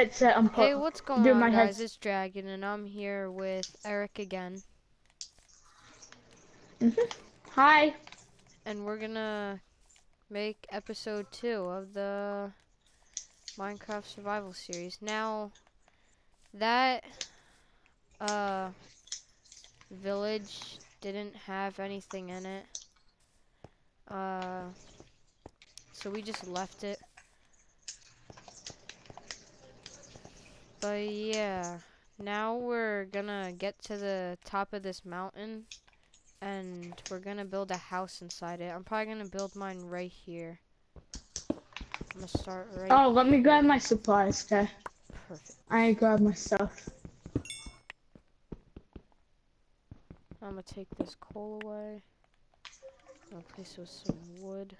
headset unplugged. Hey, what's going on, guys? It's Dragon, and I'm here with Eric again. Hi. And we're gonna make episode 2 of the Minecraft Survival Series. Now, that village didn't have anything in it. So we just left it. But yeah, now we're gonna get to the top of this mountain and we're gonna build a house inside it. I'm probably gonna build mine right here. I'm gonna start right here. Oh, let me grab my supplies, okay? Perfect. I grab my stuff. I'm gonna take this coal away. I'm gonna place it with some wood.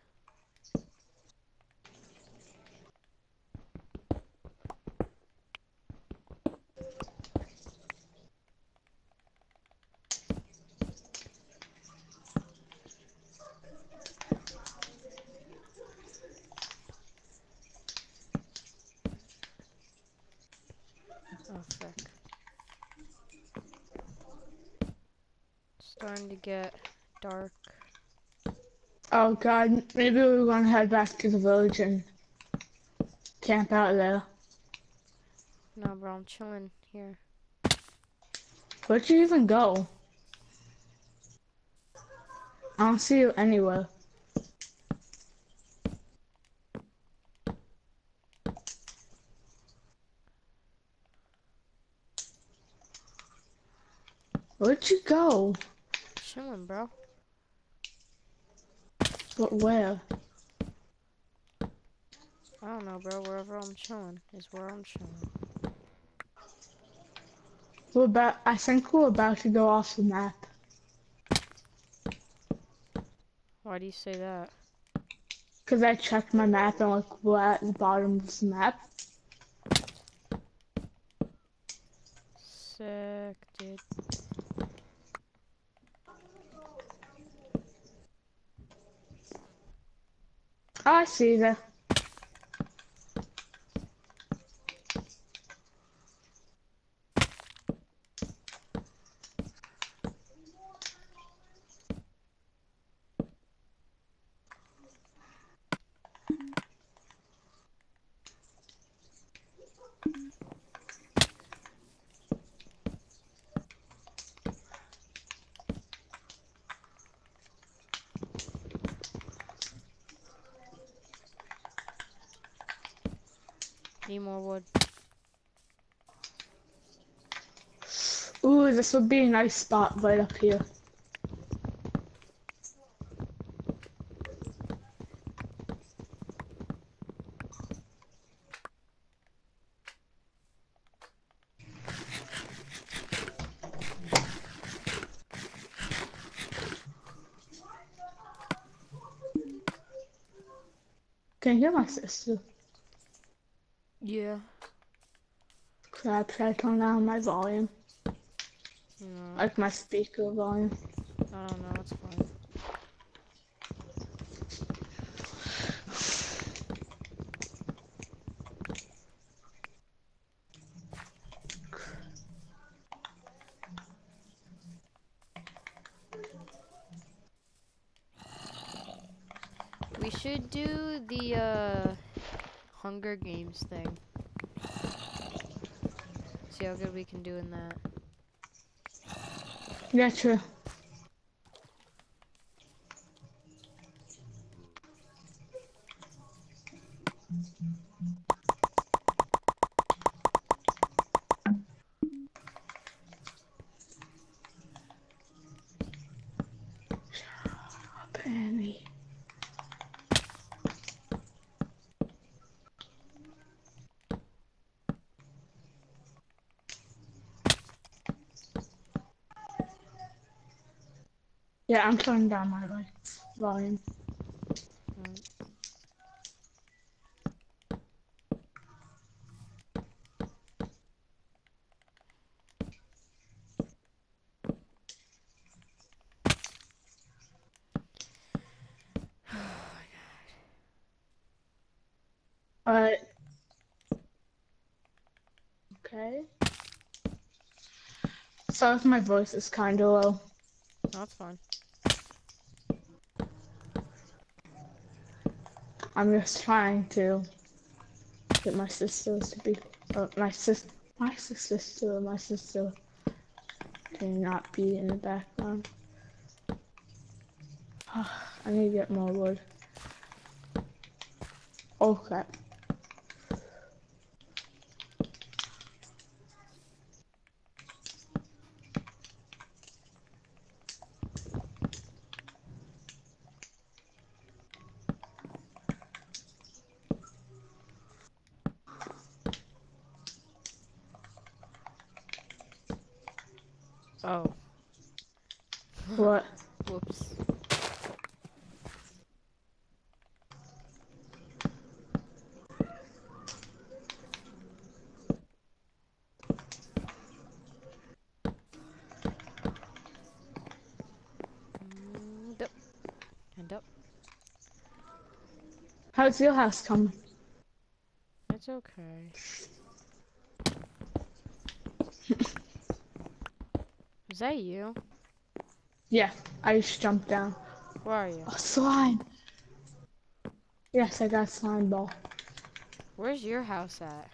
Starting to get dark. Oh god, maybe we want to head back to the village and camp out there. No, bro, I'm chilling here. Where'd you even go? I don't see you anywhere. Where'd you go? Chilling, bro. But where? I don't know, bro. Wherever I'm chilling is where I'm chilling. We're about. I think we're about to go off the map. Why do you say that? Cause I checked my map and like we're at the bottom of this map. Sick, dude. Oh, I see that. Need more wood. Ooh, this would be a nice spot right up here. Can you hear my sister? Yeah. Crap, should I turn down my volume? No. Like my speaker volume. I don't know, it's fine. We should do the, Hunger Games thing. See how good we can do in that. Yeah, true. Yeah, I'm turning down my volume. Right. Oh my god. Alright. Okay. Sorry if my voice is kind of low. No, it's fine. I'm just trying to get my sisters to be my sister to not be in the background. I need to get more wood. Okay. Oh. What? Whoops. Hand up. How's your house coming? It's okay. Is that you? Yeah, I just jumped down. Where are you? Oh, slime! Yes, I got slime ball. Where's your house at?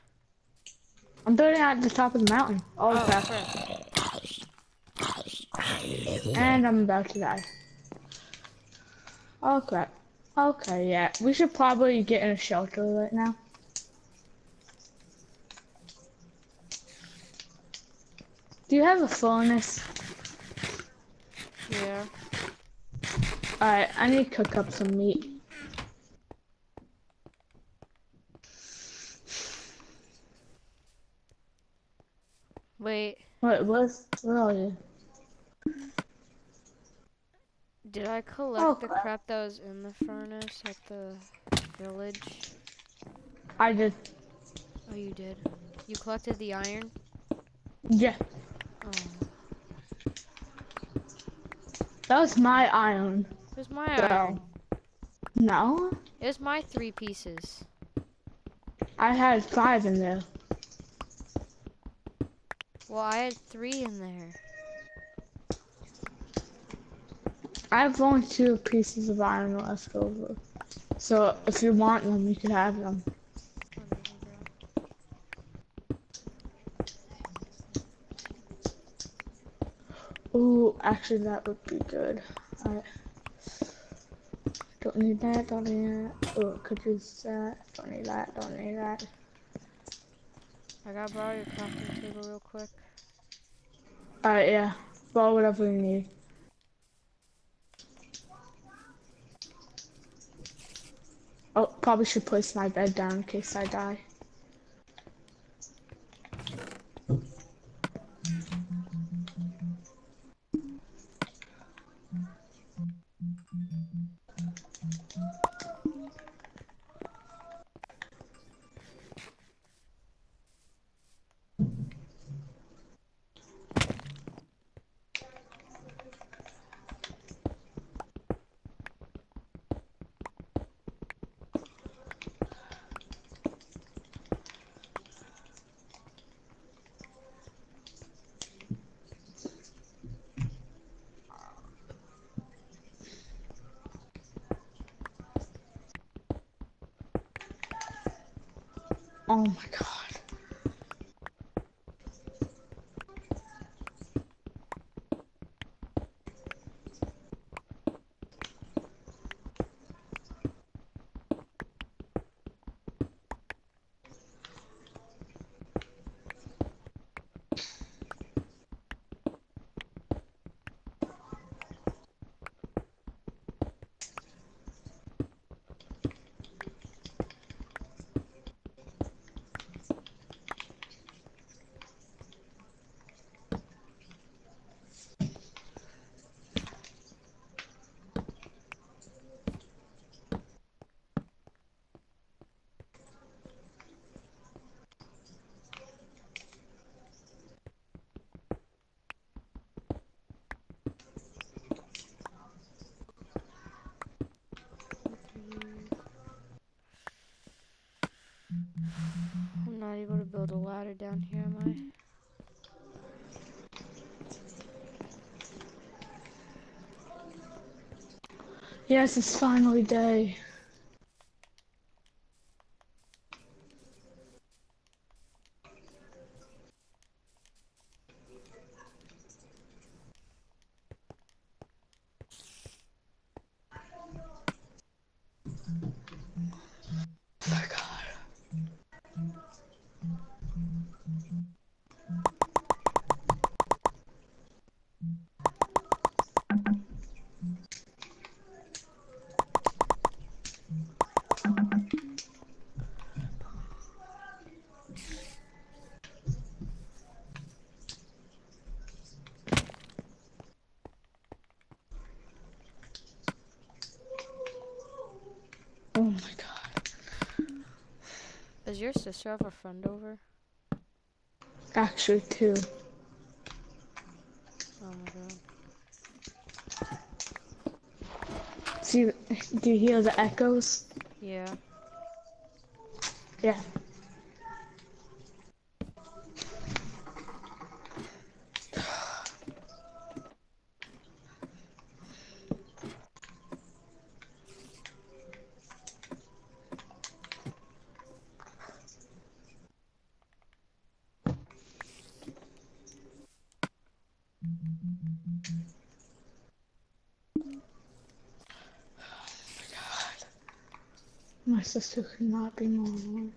I'm building out at the top of the mountain. Oh crap. And I'm about to die. Oh crap. Okay, yeah. We should probably get in a shelter right now. Do you have a furnace? Yeah. Alright, I need to cook up some meat. Wait. Where are you? Did I collect the crap that was in the furnace at the village? I did. Oh, you did? You collected the iron? Yeah. Oh. That was my iron. It was my iron. No? It was my 3 pieces. I had 5 in there. Well, I had 3 in there. I have only 2 pieces of iron left over. So, if you want them, you can have them. Ooh, actually that would be good. Alright. Don't need that, don't need that. Ooh, could use that. Don't need that, don't need that. I gotta borrow your crafting table real quick. Alright, yeah. Borrow whatever you need. Oh, probably should place my bed down in case I die. Oh my god. ladder down here, am I? Yes, it's finally day. Does your sister have a friend over? Actually, two. Oh my god. See, do you hear the echoes? Yeah. Yeah. My sister could not be more alone.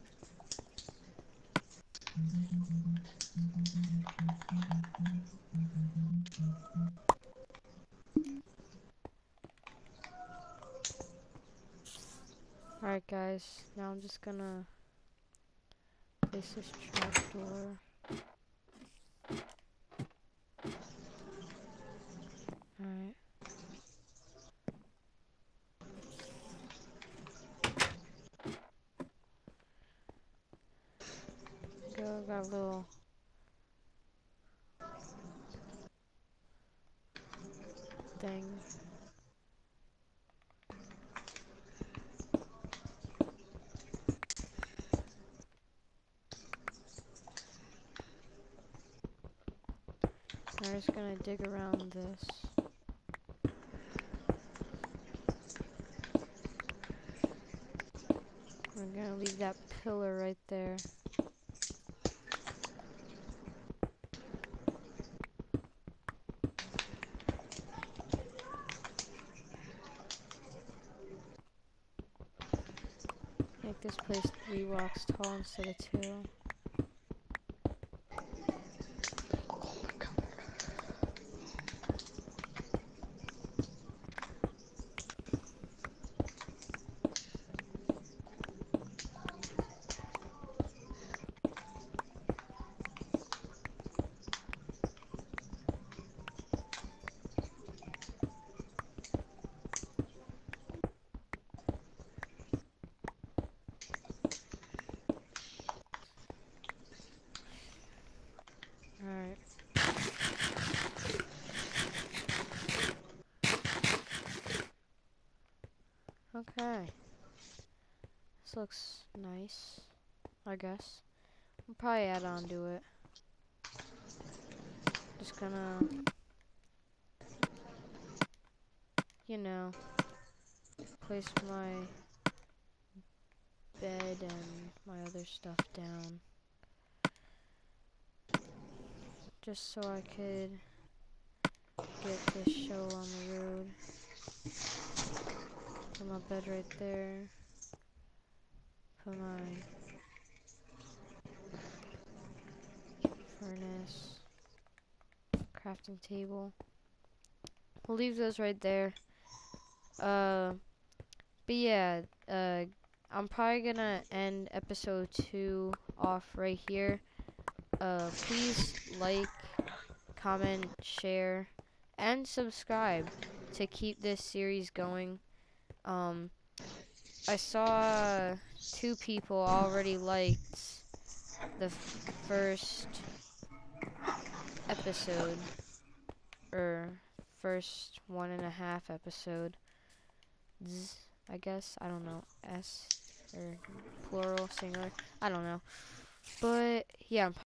Alright guys, now I'm just gonna place this trapdoor. Alright. Got a little thing. I'm just gonna dig around this. We're gonna leave that pillar right there. Make this place 3 blocks tall instead of 2. Oh my god. Okay, this looks nice, I guess. I'll probably add on to it. Just gonna, you know, place my bed and my other stuff down. Just so I could get this show on the road. Put my bed right there. Put my furnace, crafting table. We'll leave those right there. But yeah, I'm probably gonna end episode 2 off right here. Please like, comment, share, and subscribe to keep this series going. I saw 2 people already liked the first episode, or first 1.5 episode, I guess, I don't know, s, or plural, singular, I don't know, But yeah,